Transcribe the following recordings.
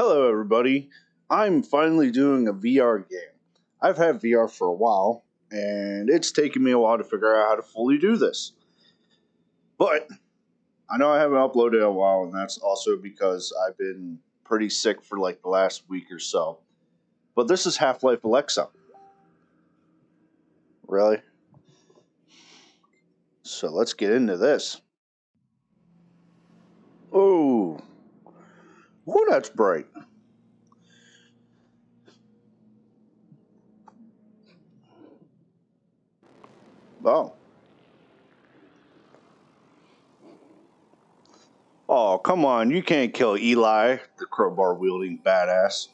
Hello everybody, I'm finally doing a VR game. I've had VR for a while, and it's taken me a while to figure out how to fully do this. But, I know I haven't uploaded in a while, and that's also because I've been pretty sick for like the last week or so. But this is Half-Life Alyx. Really? So let's get into this. Oh. Oh, that's bright. Oh. Oh, come on. You can't kill Eli, the crowbar-wielding badass.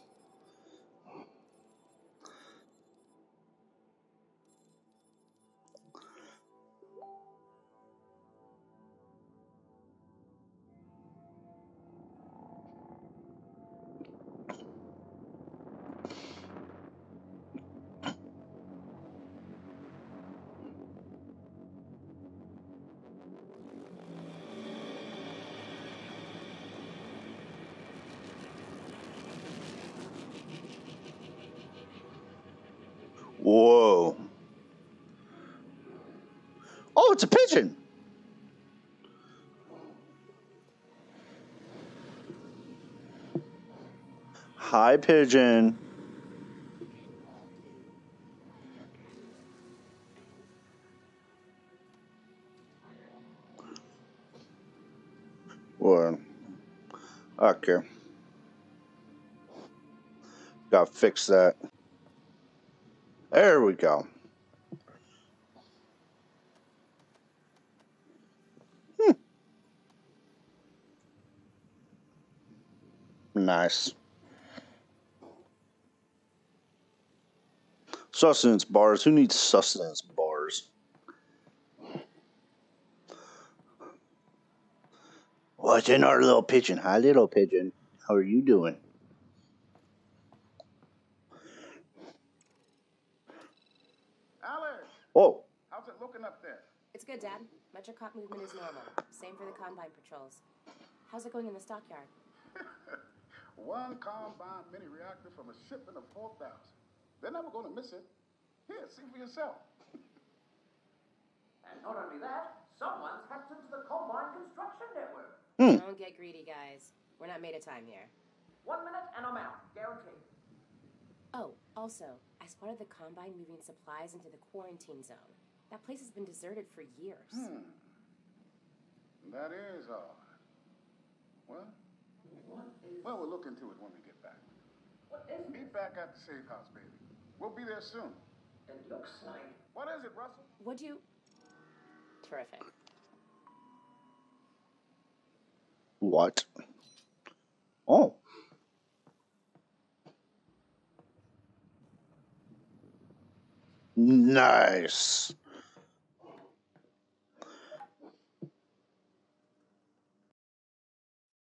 Whoa. Oh, it's a pigeon. Hi, pigeon. Whoa. Okay. Gotta fix that. There we go. Nice. Sustenance bars. Who needs sustenance bars? What's in our little pigeon? Hi, little pigeon. How are you doing? Oh. How's it looking up there? It's good, Dad. Metrocop movement is normal. Same for the Combine patrols. How's it going in the stockyard? One Combine mini reactor from a shipment of 4,000. They're never going to miss it. Here, see for yourself. And not only that, someone's hacked into the Combine construction network. Don't get greedy, guys. We're not made of time here. 1 minute and I'm out. Guaranteed. Oh, also, I spotted the Combine moving supplies into the quarantine zone. That place has been deserted for years. That is odd. Well, we'll look into it when we get back. Meet back at the safe house, baby. We'll be there soon. It looks like... What is it, Russell? Terrific. What? Oh. Nice.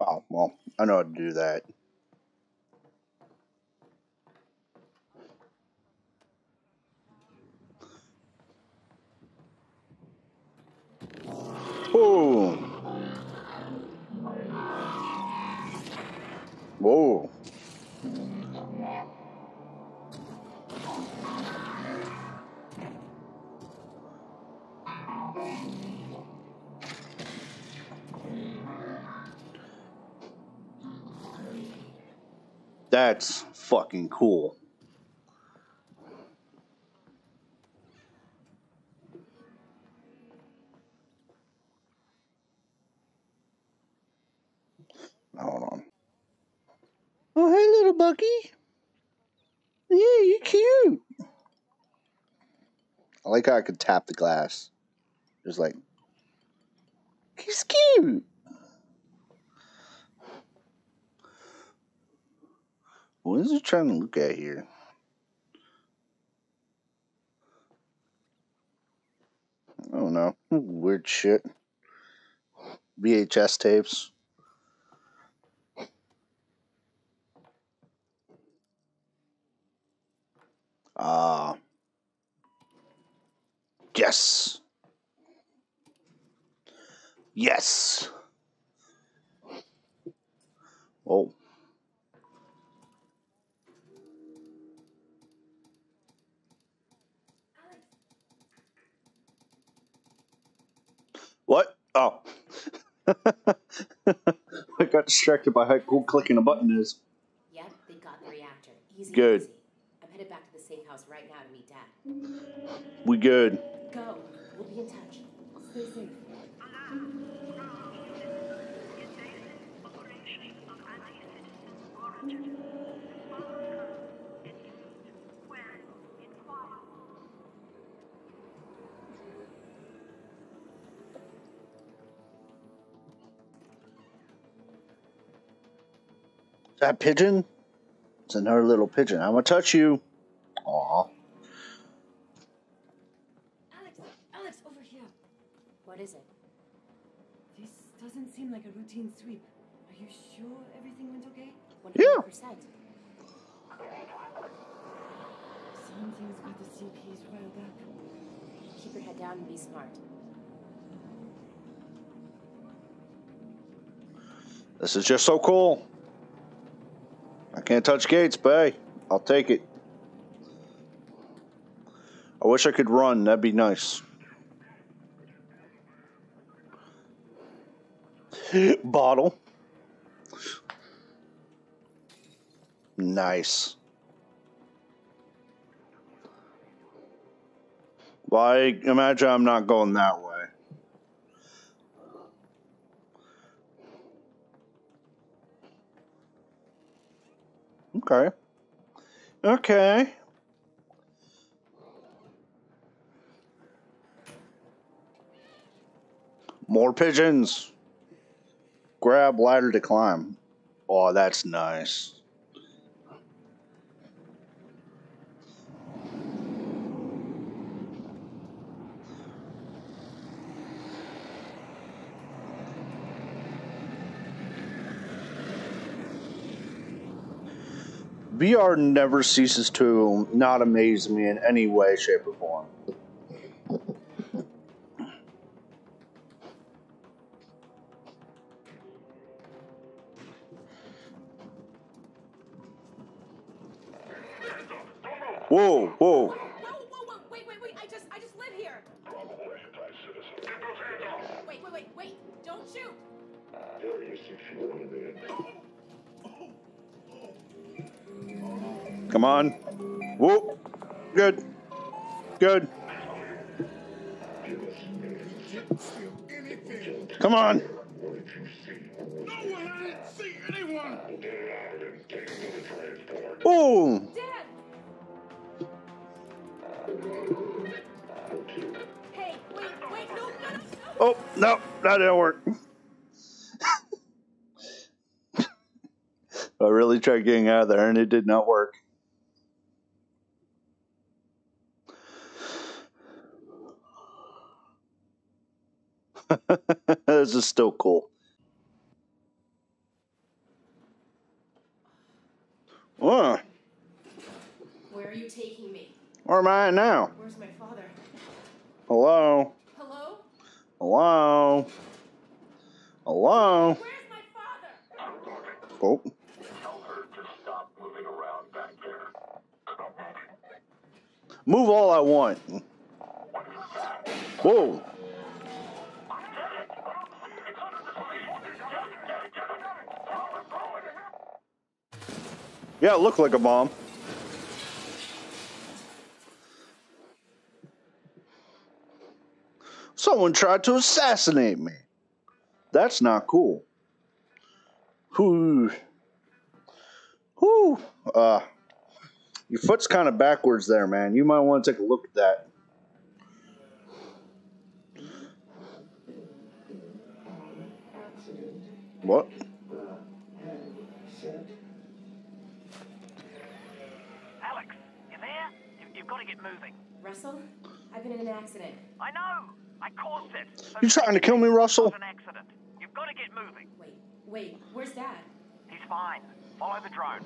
Oh, well, I know how to do that. Whoa. Whoa. That's fucking cool. Hold on. Oh, hey, little Bucky. Yeah, you're cute. I like how I could tap the glass. Just like, he's cute. What is he trying to look at here? I don't know. Weird shit. VHS tapes. Yes. Yes. Oh. I got distracted by how cool clicking a button is. Yep, they got the reactor. Easy. Good. Easy. I'm headed back to the safe house right now to meet Dad. We good. Go. We'll be in touch. Stay safe. That pigeon? It's another little pigeon. I'm gonna touch you. Aw. Alyx, over here. What is it? This doesn't seem like a routine sweep. Are you sure everything went okay? 100%. Yeah. Something's got the CPs riled up. Keep your head down and be smart. This is just so cool. I can't touch gates, but hey, I'll take it. I wish I could run. That'd be nice. Bottle. Nice. Well, I imagine I'm not going that way. Okay. Okay. More pigeons. Grab ladder to climb. Oh, that's nice. VR never ceases to not amaze me in any way, shape, or form. Whoa, whoa. Whoa, wait, I just live here. Wait, don't shoot. Come on. Whoop. Good. Good. Come on. Ooh. Hey, wait, no. Oh, no, that didn't work. I really tried getting out of there and it did not work. This is still cool. Whoa. Where are you taking me? Where am I now? Where's my father? Hello? Hello? Hello? Hello? Where's my father? Oh. Tell her to stop moving around back there. Move all I want. Whoa. Yeah, it looked like a bomb. Someone tried to assassinate me. That's not cool. Whoo. Whoo. Your foot's kind of backwards there, man. You might want to take a look at that. What? Moving. Russell, I've been in an accident. I know. I caused it. So you trying to kill me, Russell? An accident. You've got to get moving. Wait. Where's Dad? He's fine. Follow the drone.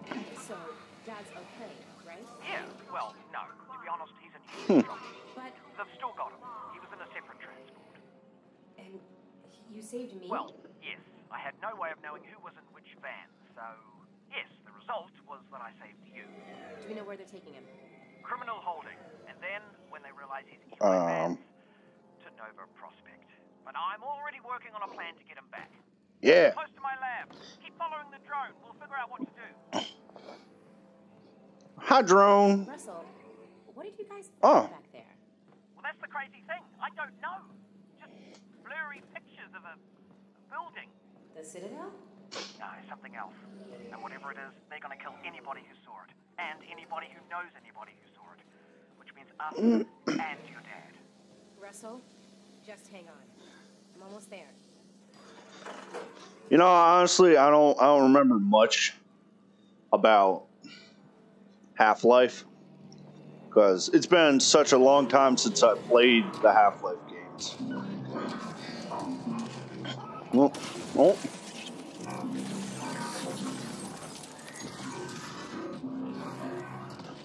Okay. So Dad's okay, right? Yeah. Well, no. To be honest, he's in huge trouble. But they've still got him. He was in a separate transport. And you saved me? Well, yes. I had no way of knowing who was in which van, so Yes, the result was that I saved you. Do we know where they're taking him? Criminal holding. And then, when they realize he's evil advanced, to Nova Prospect. But I'm already working on a plan to get him back. Yeah. Close to my lab. Keep following the drone. We'll figure out what to do. Hi, drone. Russell, what did you guys find back there? Well, that's the crazy thing. I don't know. Just blurry pictures of a building. The Citadel? No, something else. And whatever it is, they're going to kill anybody who saw it. And anybody who knows anybody who saw it. Which means us and your dad. Russell, just hang on. I'm almost there. You know, honestly, I don't remember much about Half-Life, because it's been such a long time since I played the Half-Life games. Oh, oh.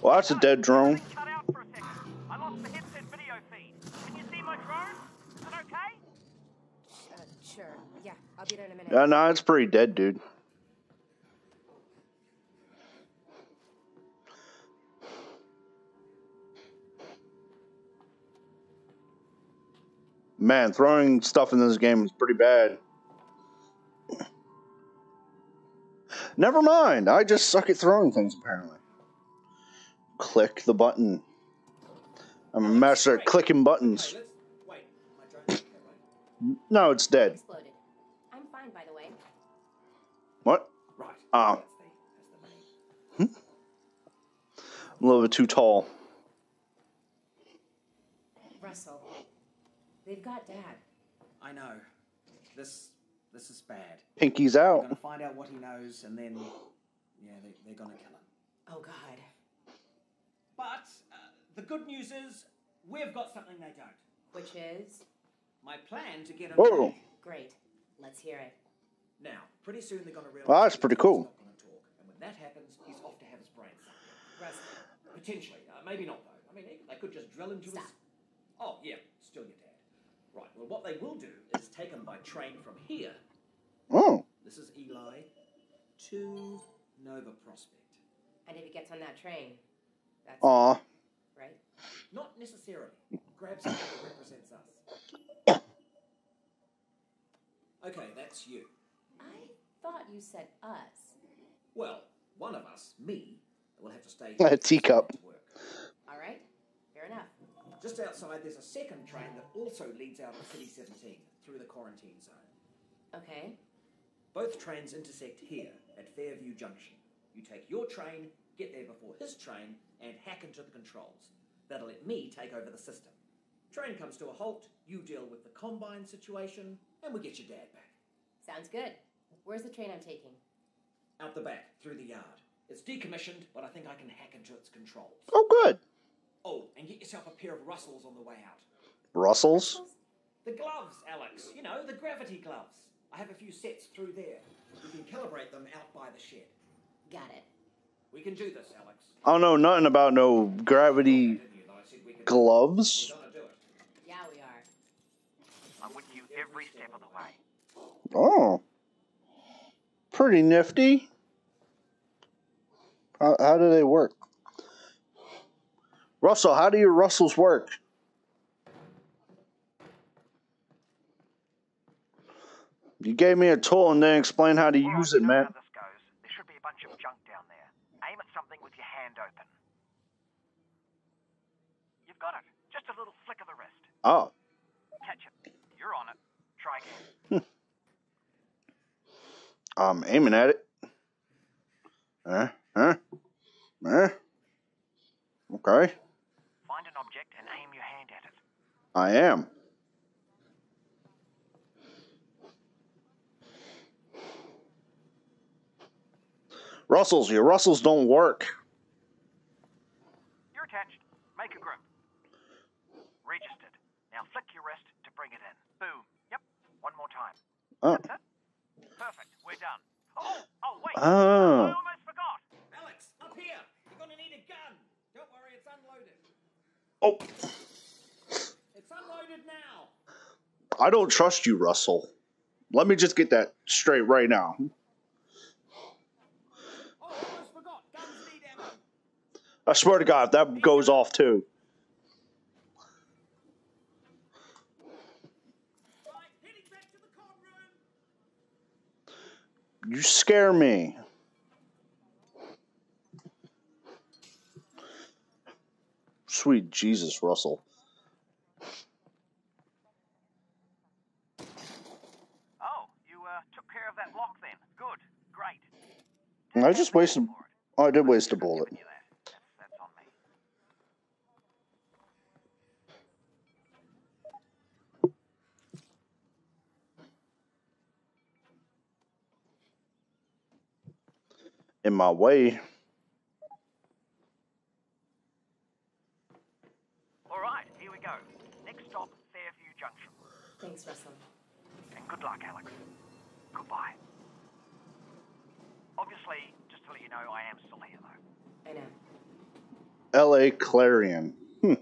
Well, that's a dead drone. Cut out for a second. I lost the headset video feed. Can you see my drone? Is it okay? Sure. Yeah, I'll be there in a minute. No, it's pretty dead, dude. Man, throwing stuff in this game is pretty bad. Never mind. I just suck at throwing things, apparently. Click the button. I'm a master at clicking buttons. No, it's dead. Exploded. I'm fine, by the way. What? Right. Oh. I'm a little bit too tall. Russell. They've got Dad. I know. This is bad. Pinky's out. They're going to find out what he knows, and then, yeah, they're going to kill him. Oh, God. But the good news is we've got something they don't. Which is? My plan to get him back. Great. Let's hear it. Now, pretty soon they're going to realize... Well, that's pretty cool. And when that happens, he's off to have his brain sucked. Potentially. Maybe not, though. I mean, they could just drill into his... Oh, yeah. Still your dad. Right, well, what they will do is take him by train from here. Oh. This is Eli to Nova Prospect. And if he gets on that train, that's it, right? Not necessarily. Grab something that represents us. Okay, that's you. I thought you said us. Well, one of us, me, will have to stay here. Teacup. All right, fair enough. Just outside, there's a second train that also leads out of City 17 through the quarantine zone. Okay. Both trains intersect here at Fairview Junction. You take your train, get there before his train, and hack into the controls. That'll let me take over the system. Train comes to a halt, you deal with the Combine situation, and we get your dad back. Sounds good. Where's the train I'm taking? Out the back, through the yard. It's decommissioned, but I think I can hack into its controls. Oh, good. Oh, and get yourself a pair of Russells on the way out. Russells? The gloves, Alyx. You know, the gravity gloves. I have a few sets through there. You can calibrate them out by the shed. Got it. We can do this, Alyx. I don't know nothing about no gravity gloves. We're gonna do it. Yeah, we are. I'm with you every step of the way. Oh. Pretty nifty. How do they work? Russell, how do your Russells work? You gave me a tool and then explained how to use it, man. This goes. There should be a bunch of junk down there. Aim at something with your hand open. You've got it. Just a little flick of the wrist. Oh. Catch it. You're on it. Try again. I'm aiming at it. Okay. Find an object and aim your hand at it. I am. Russells, your Russells don't work. You're attached. Make a grip. Registered. Now flick your wrist to bring it in. Boom. Yep. One more time. Oh. That's it. Perfect. We're done. Oh wait. I almost forgot. Alyx, up here. You're going to need a gun. Don't worry, it's unloaded. Oh. It's unloaded now. I don't trust you, Russell. Let me just get that straight right now. Oh, I swear to God, that goes off too. You scare me. Sweet Jesus, Russell. Oh, you took care of that lock then. Good. Great. I just wasted... Oh, I did waste a bullet. That's on me. In my way... Junction. Thanks, Russell. And good luck, Alyx. Goodbye. Obviously, just to let you know, I am still here, though. I know. L.A. Clarion. Hmm.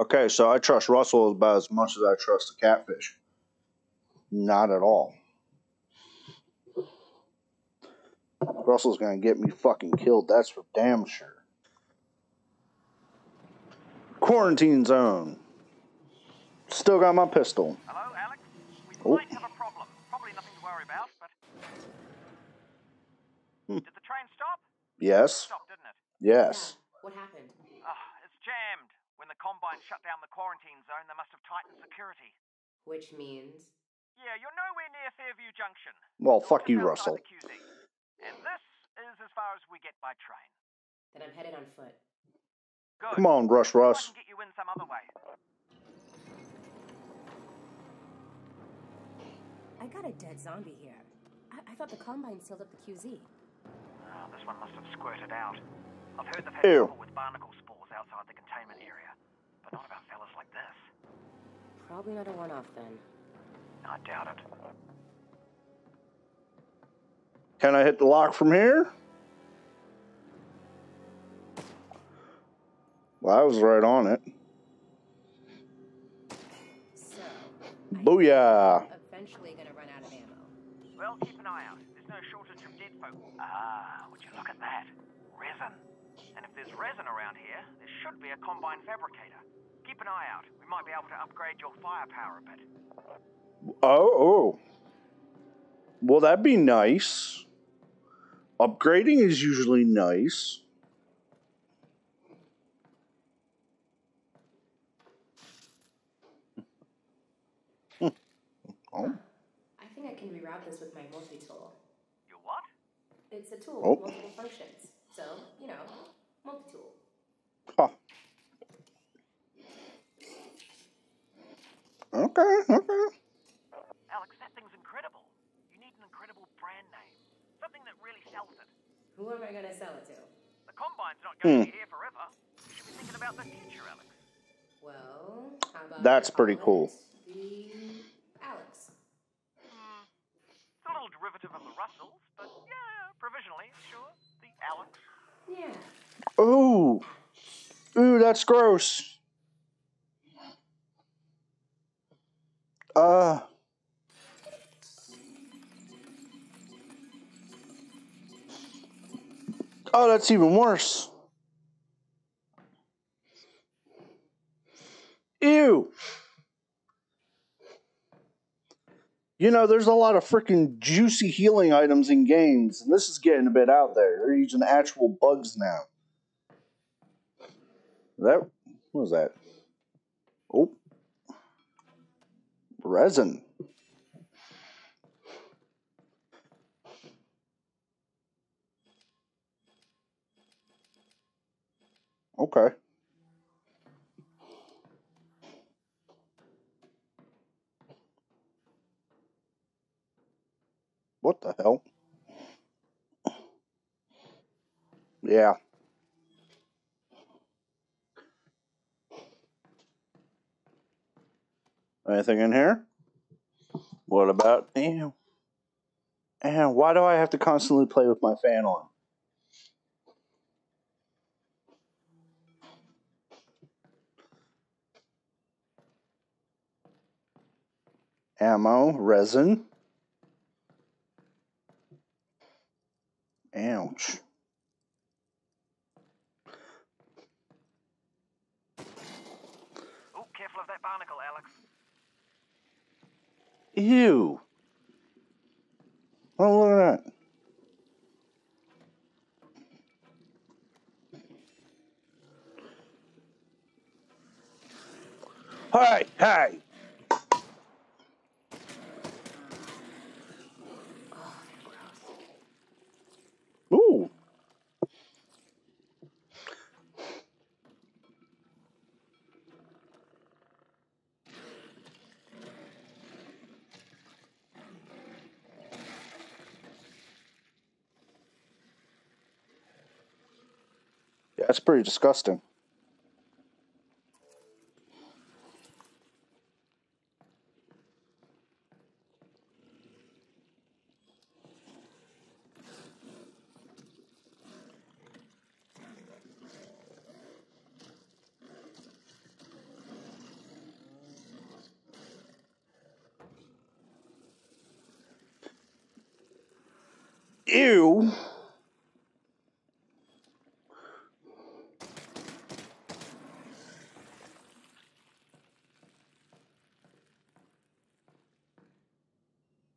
Okay, so I trust Russell about as much as I trust the catfish. Not at all. Russell's gonna get me fucking killed, that's for damn sure. Quarantine zone. Still got my pistol. Hello, Alyx. We might have a problem. Probably nothing to worry about, but... Did the train stop? Yes. It stopped, didn't it? Yes. What happened? It's jammed. When the Combine shut down the quarantine zone, they must have tightened security. Which means? Yeah, you're nowhere near Fairview Junction. Well, fuck you, Russell. And this is as far as we get by train. Then I'm headed on foot. Good. Come on, Russ. I can get you in some other way. I got a dead zombie here. I thought the Combine sealed up the QZ. Oh, this one must have squirted out. I've heard they've had trouble with barnacle spores outside the containment area. But not about fellas like this. Probably not a one-off then. I doubt it. Can I hit the lock from here? Well, I was right on it. So, booyah! Eventually gonna run out of ammo. Well, keep an eye out. There's no shortage of dead folk. Ah, would you look at that? Resin. And if there's resin around here, there should be a Combine fabricator. Keep an eye out. We might be able to upgrade your firepower a bit. Oh. Well, that'd be nice. Upgrading is usually nice. Oh. I think I can reroute this with my multi-tool. Your what? It's a tool with multiple functions. So, you know, multi-tool. Huh. Okay. Alyx, that thing's incredible. You need an incredible brand name. Something that really sells it. Who am I going to sell it to? The Combine's not going to be here forever. You should be thinking about the future, Alyx. Well, how about... That's pretty cool. Alyx. It's a little derivative of the Russells, but yeah, provisionally, sure. The Alyx. Yeah. Ooh. Ooh, that's gross. Oh, that's even worse. Ew. You know, there's a lot of freaking juicy healing items in games, and this is getting a bit out there. They're using actual bugs now. What was that? Oh. Resin. Okay. What the hell? Yeah. Anything in here? What about you? And why do I have to constantly play with my fan on? ammo, resin. Ouch. Oh, careful of that barnacle, Alyx. Ew. Oh, look at that. Hi, hi. Ooh. Yeah, that's pretty disgusting. Ew.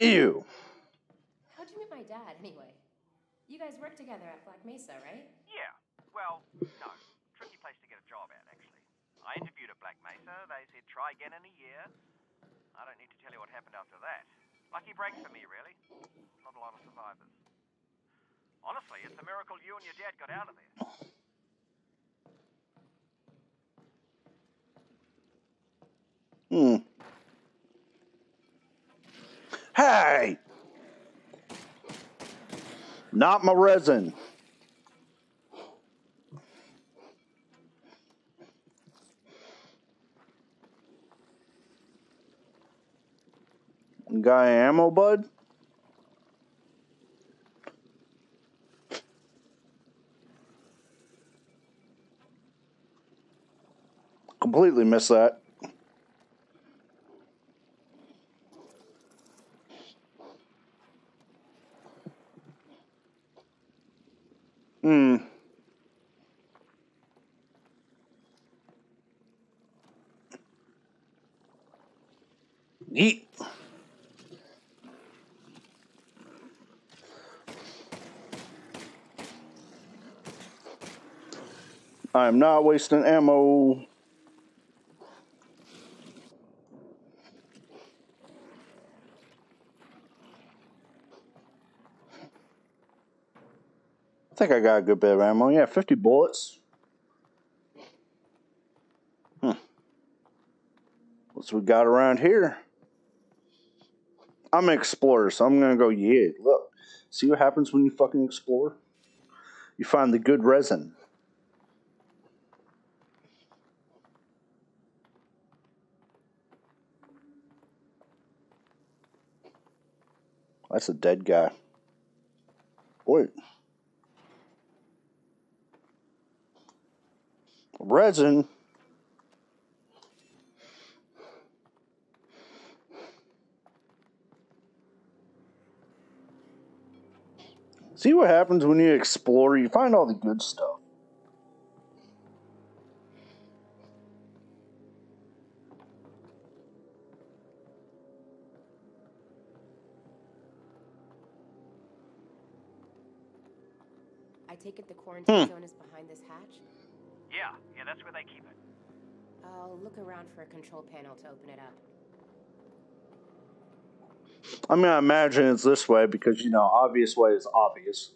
Ew. How'd you meet my dad, anyway? You guys worked together at Black Mesa, right? Yeah. Well, no. Tricky place to get a job at, actually. I interviewed at Black Mesa. They said try again in a year. I don't need to tell you what happened after that. Lucky break for me, really. Not a lot of survivors. Honestly, it's a miracle you and your dad got out of there. Hmm. Hey! Not my resin. Guy ammo, bud? Completely missed that. Hmm. Yeet. I'm not wasting ammo. I think I got a good bit of ammo. Yeah, 50 bullets. Hmm. What's we got around here? I'm an explorer, so I'm gonna go, yeah, look. See what happens when you fucking explore? You find the good resin. That's a dead guy. Wait. Resin. See what happens when you explore, you find all the good stuff. I take it the quarantine zone is behind this hatch? Yeah, that's where they keep it. I'll look around for a control panel to open it up. I mean, I imagine it's this way because, you know, obvious way is obvious.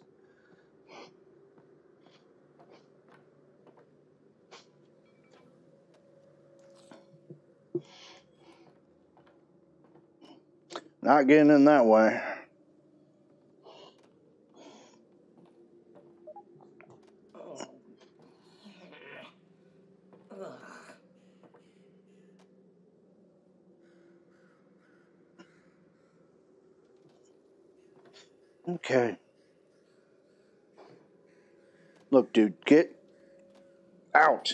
Not getting in that way. Okay. Look, dude, get out.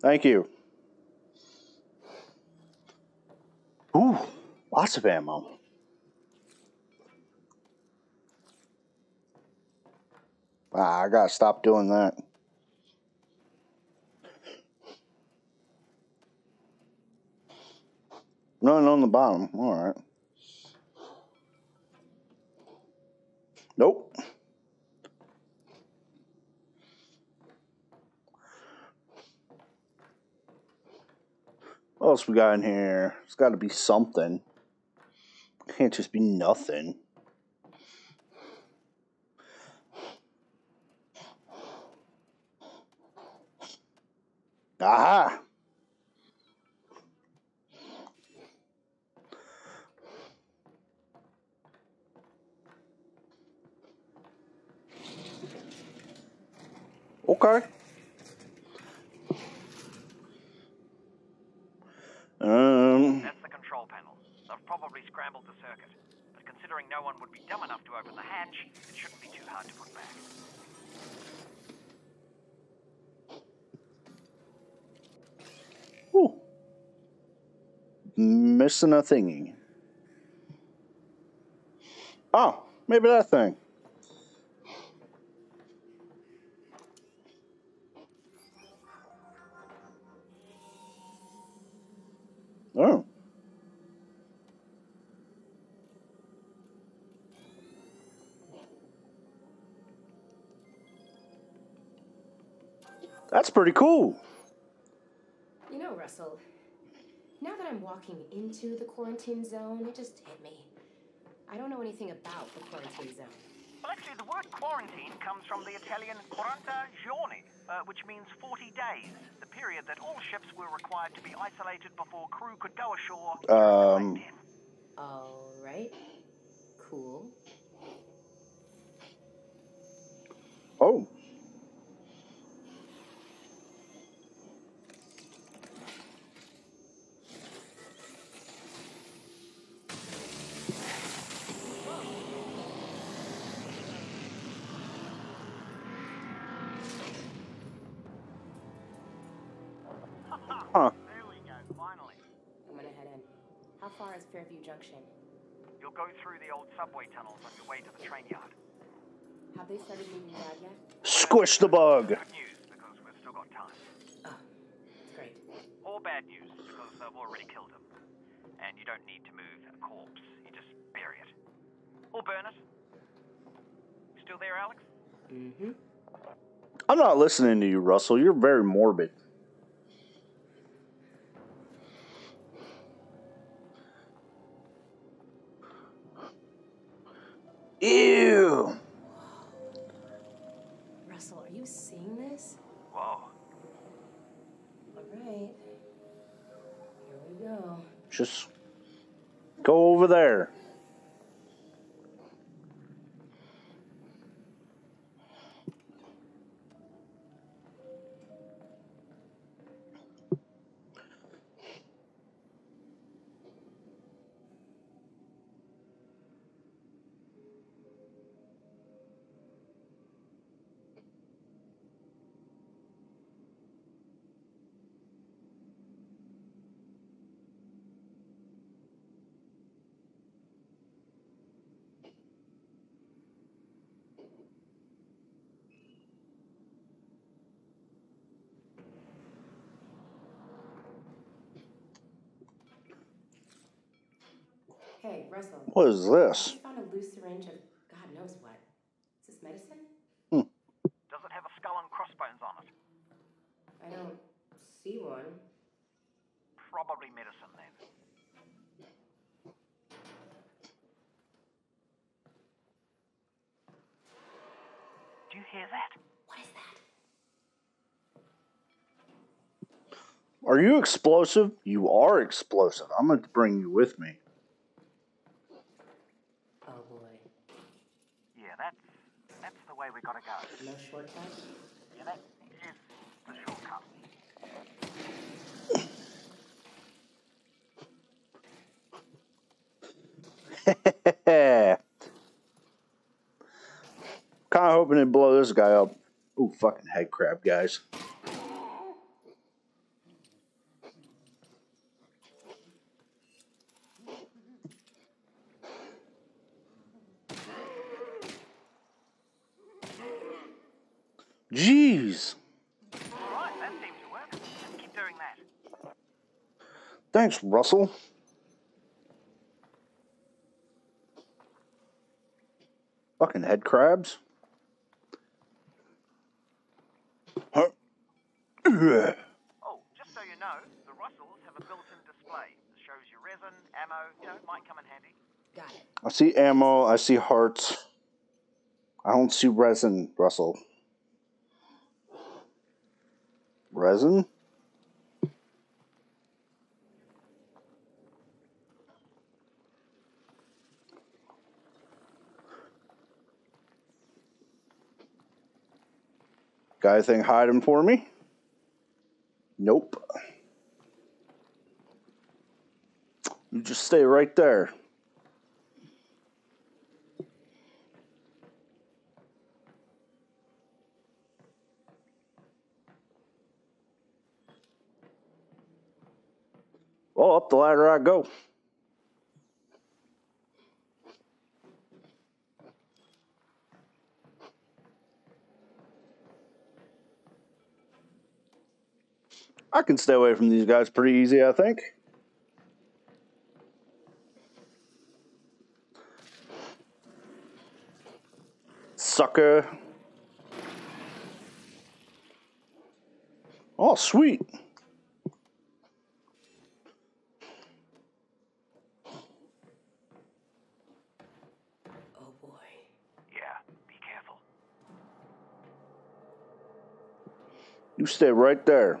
Thank you. Lots of ammo. Ah, I gotta stop doing that. None on the bottom. All right. Nope. What else we got in here? It's got to be something. It can't just be nothing. Aha! Okay. That's the control panel. They've probably scrambled the circuit. But considering no one would be dumb enough to open the hatch, it shouldn't be too hard to put back. Ooh. Missing a thingy. Oh, maybe that thing. Oh. That's pretty cool. You know, Russell, now that I'm walking into the quarantine zone, it just hit me. I don't know anything about the quarantine zone. Well, actually, the word quarantine comes from the Italian quaranta giorni, which means 40 days, the period that all ships were required to be isolated before crew could go ashore. All right. Cool. Oh. Huh. There we go, finally. I'm gonna head in. How far is Fairview Junction? You'll go through the old subway tunnels on your way to the train yard. Have they started moving out yet? Squish the bug! Good news, because we've still got time. Oh, great. Or bad news, because they've already killed him. And you don't need to move a corpse. You just bury it. Or burn it. Still there, Alex? Mm-hmm. I'm not listening to you, Russell. You're very morbid. Ew! Russell, are you seeing this? Whoa. Alright. Here we go. Just go over there. Hey, Russell. What is this? I found a loose syringe of God knows what. Is this medicine? Hmm. Does it have a skull and crossbones on it? I don't see one. Probably medicine then. Do you hear that? What is that? Are you explosive? You are explosive. I'm going to bring you with me. We gotta go. No shortcut? Yeah, that is the shortcut. Kinda hoping it'd blow this guy up. Ooh, fucking head crab, guys. Jeez. All right, that seems to work. Just keep doing that. Thanks, Russell. Fucking head crabs. Huh? Oh, just so you know, the Russells have a built-in display that shows you resin, ammo, you know, it might come in handy. Got it. I see ammo, I see hearts. I don't see resin, Russell. Resin? Got anything hiding for me? Nope. You just stay right there. Well, up the ladder I go. I can stay away from these guys pretty easy, I think. Sucker. Oh, sweet. You stay right there.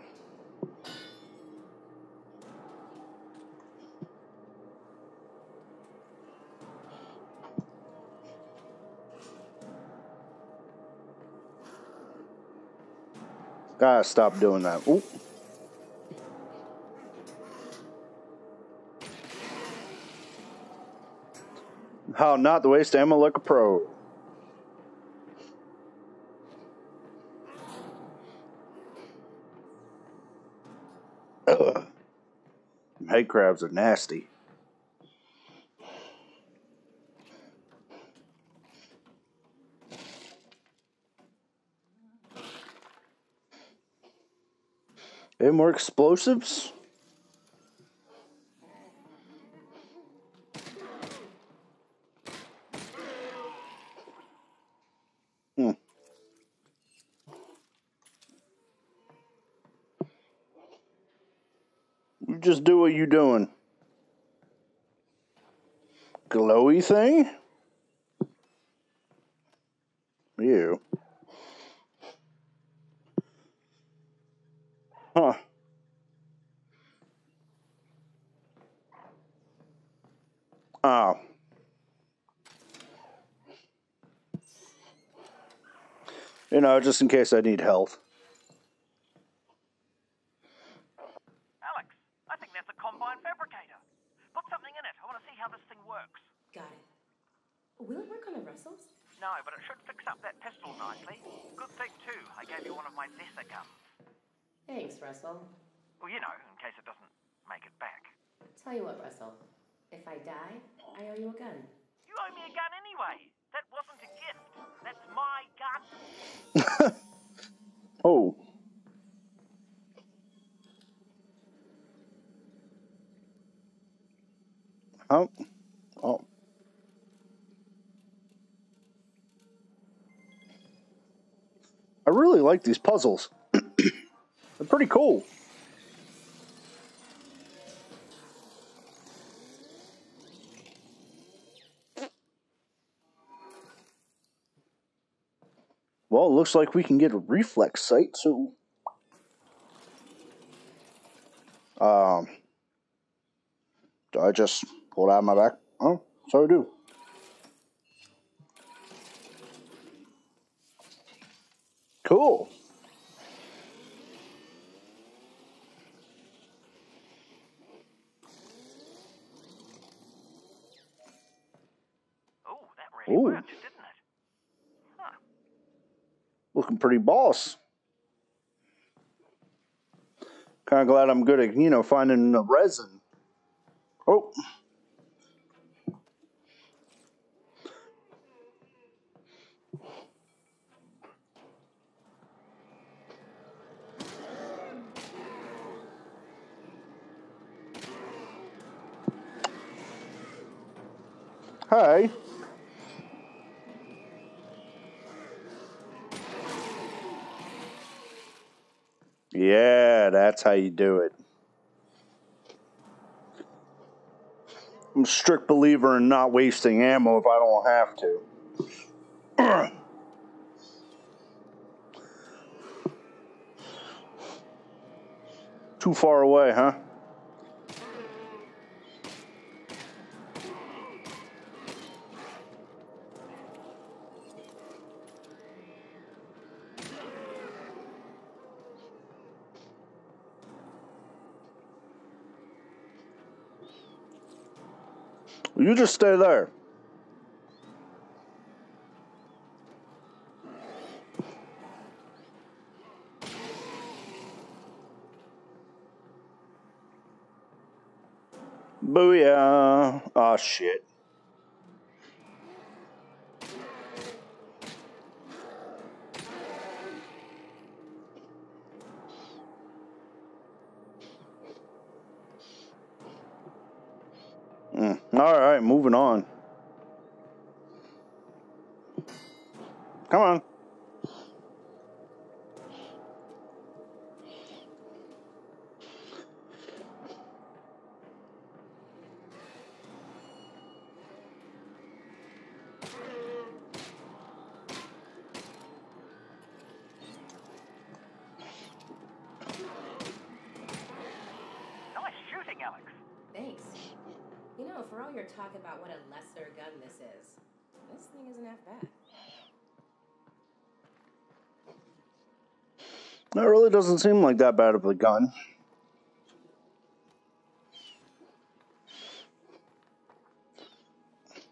Gotta stop doing that. Ooh. How not to waste ammo like a pro. Head crabs are nasty. Any more explosives? Just do what you're doing. Glowy thing? Ew. Huh. Oh. You know, just in case I need health. Russell. Well, you know, in case it doesn't make it back. Tell you what, Russell. If I die, I owe you a gun. You owe me a gun anyway. That wasn't a gift. That's my gun. Oh. Oh. Oh. I really like these puzzles. They're pretty cool. Well, it looks like we can get a reflex sight, so... do I just pull it out of my back? Oh, so I do. Cool. Ooh. Didn't it? Huh. Looking pretty boss. Kind of glad I'm good at, you know, finding the resin. Oh. Hey. Yeah, that's how you do it. I'm a strict believer in not wasting ammo if I don't have to. Too far away, huh? You just stay there. Booyah. Oh, shit. Alright, moving on. Come on. Talk about what a lesser gun this is. This thing isn't half bad. That really doesn't seem like that bad of a gun.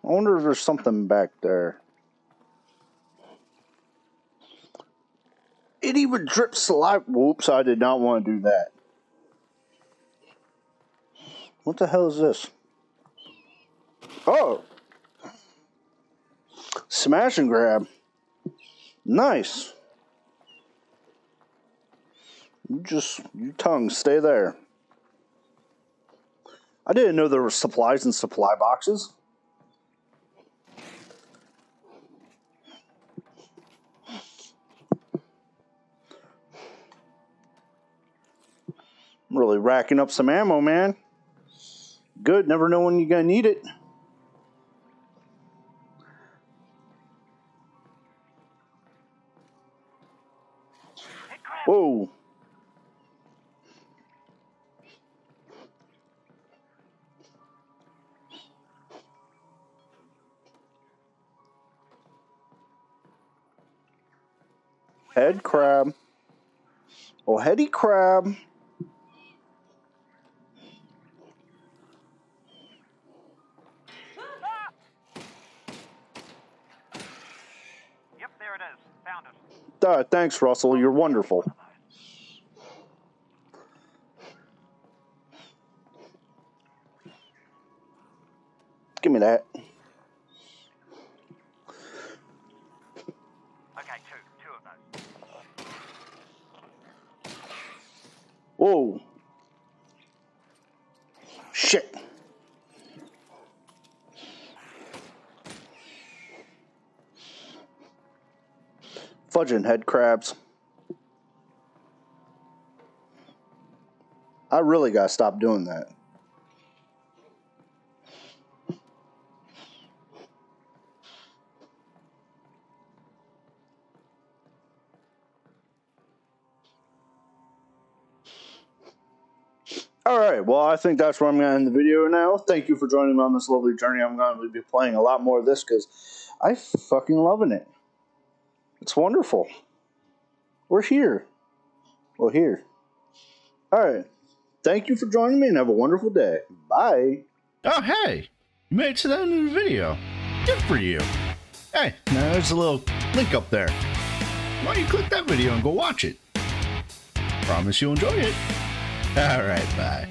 I wonder if there's something back there. It even drips saliva. Whoops, I did not want to do that. What the hell is this? Oh, smash and grab. Nice. Your tongue, stay there. I didn't know there were supplies in supply boxes. I'm really racking up some ammo, man. Good, never know when you're gonna need it. Whoa. Head crab. Oh, heady crab. Yep, there it is. Found it. Thanks, Russell. You're wonderful. Give me that. Okay, two of those. Whoa. Shit. Fudging head crabs. I really gotta stop doing that. Alright, well, I think that's where I'm going to end the video now. Thank you for joining me on this lovely journey. I'm going to be playing a lot more of this because I'm fucking loving it. It's wonderful. We're here. We're here. Alright. Thank you for joining me and have a wonderful day. Bye. Oh, hey. You made it to the end of the video. Good for you. Hey, now there's a little link up there. Why don't you click that video and go watch it? Promise you'll enjoy it. All right, bye.